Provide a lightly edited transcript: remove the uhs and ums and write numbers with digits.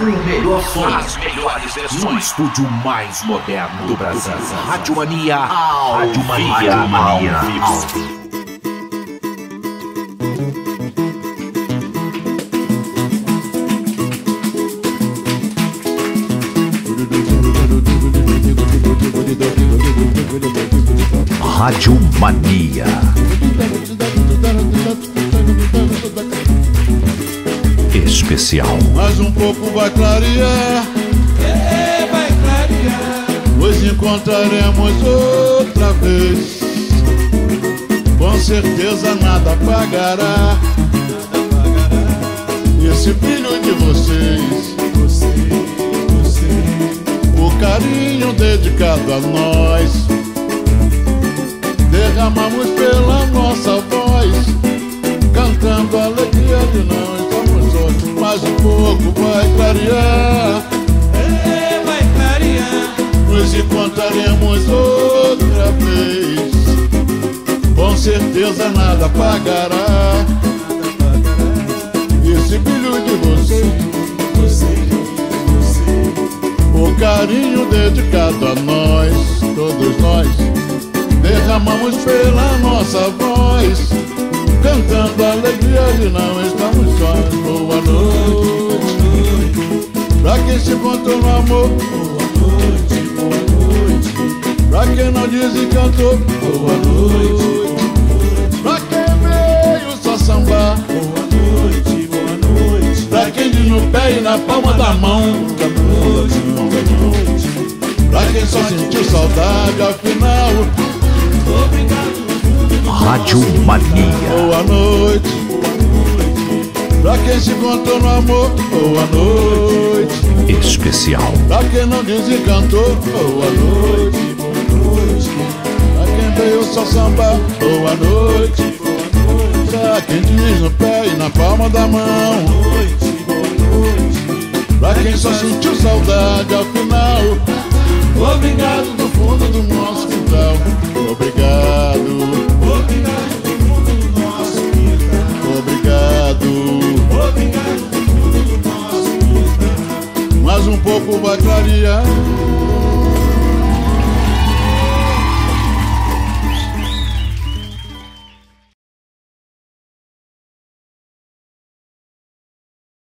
O melhor som, as melhores versões, no estúdio mais moderno do Brasil. Rádio Mania, Rádio Mania, Rádio Mania. Especial. Mais um pouco vai clarear, vai clarear. Nos encontraremos outra vez. Com certeza nada apagará, esse brilho de vocês, o carinho dedicado a nós. Derramamos pela nossa voz, cantando a alegria de nós. Mais um pouco vai clarear, vai clarear. Nos encontraremos outra vez. Com certeza nada apagará, esse brilho de você, o carinho dedicado a nós. Todos nós derramamos pela nossa voz, cantando a alegria de não estamos sós. Boa noite, pra quem se encontrou no amor. Boa noite, pra quem não desencantou. Boa noite, pra quem veio só sambar. Boa noite, pra quem diz no pé e na palma da mão. Boa noite, pra quem só sentiu saudade afinal. Obrigado. Rádio Mania. Boa noite, pra quem se encontrou no amor. Boa noite, especial. Pra quem não desencantou. Boa noite, pra quem veio só samba. Boa noite, pra quem diz no pé e na palma da mão. Pra quem só sentiu saudade ao final. Obrigado do fundo do nosso quintal. Obrigado. Obrigado. Mais um pouco vai clarear.